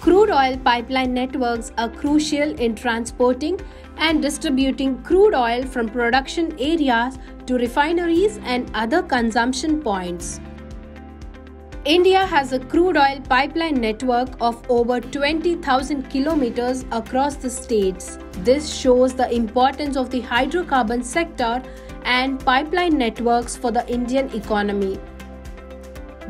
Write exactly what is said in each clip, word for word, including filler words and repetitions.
Crude oil pipeline networks are crucial in transporting and distributing crude oil from production areas to refineries and other consumption points. India has a crude oil pipeline network of over twenty thousand kilometers across the states. This shows the importance of the hydrocarbon sector and pipeline networks for the Indian economy.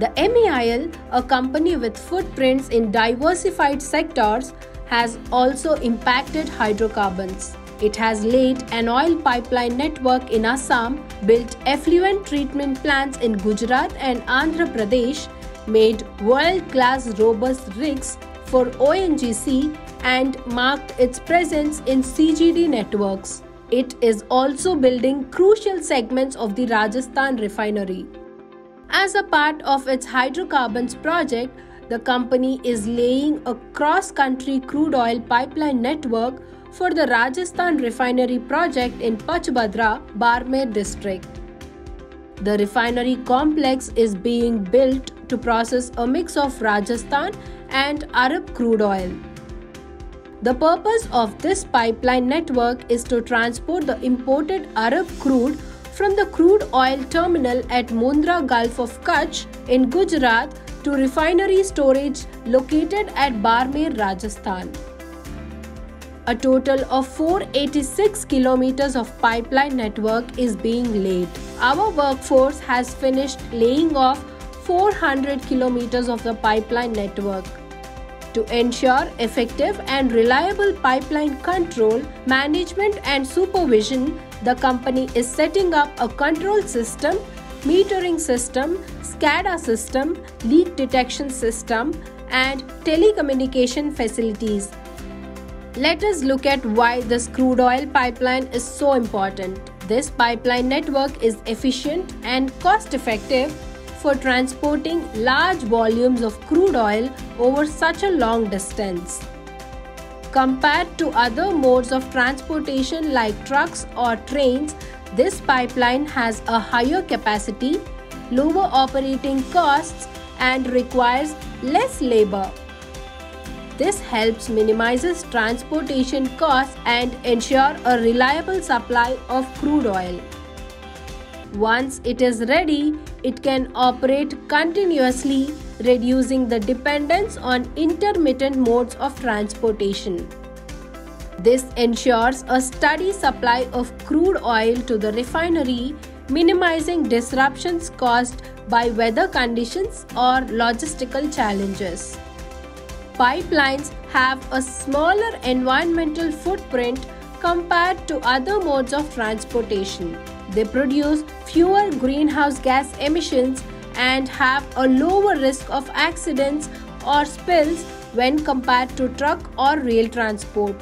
The M E I L, a company with footprints in diversified sectors, has also impacted hydrocarbons. It has laid an oil pipeline network in Assam, built effluent treatment plants in Gujarat and Andhra Pradesh, made world-class robust rigs for O N G C and marked its presence in C G D networks. It is also building crucial segments of the Rajasthan refinery. As a part of its hydrocarbons project, the company is laying a cross-country crude oil pipeline network for the Rajasthan refinery project in Pachpadra, Barmer district. The refinery complex is being built to process a mix of Rajasthan and Arab crude oil. The purpose of this pipeline network is to transport the imported Arab crude from the crude oil terminal at Mundra, Gulf of Kutch in Gujarat to refinery storage located at Barmer, Rajasthan. A total of four hundred eighty-six kilometers of pipeline network is being laid. Our workforce has finished laying off four hundred kilometers of the pipeline network. To ensure effective and reliable pipeline control, management and supervision, the company is setting up a control system, metering system, SCADA system, leak detection system, and telecommunication facilities. Let us look at why this crude oil pipeline is so important. This pipeline network is efficient and cost-effective for transporting large volumes of crude oil over such a long distance. Compared to other modes of transportation like trucks or trains, this pipeline has a higher capacity, lower operating costs, and requires less labor. This helps minimize transportation costs and ensure a reliable supply of crude oil. Once it is ready, it can operate continuously, reducing the dependence on intermittent modes of transportation. This ensures a steady supply of crude oil to the refinery, minimizing disruptions caused by weather conditions or logistical challenges. Pipelines have a smaller environmental footprint compared to other modes of transportation. They produce fewer greenhouse gas emissions and have a lower risk of accidents or spills when compared to truck or rail transport.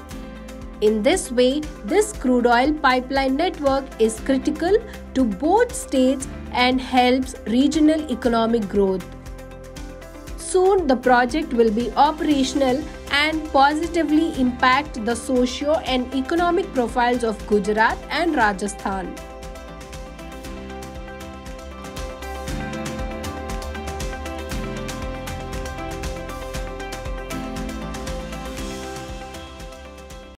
In this way, this crude oil pipeline network is critical to both states and helps regional economic growth. Soon, the project will be operational and positively impact the socio and economic profiles of Gujarat and Rajasthan.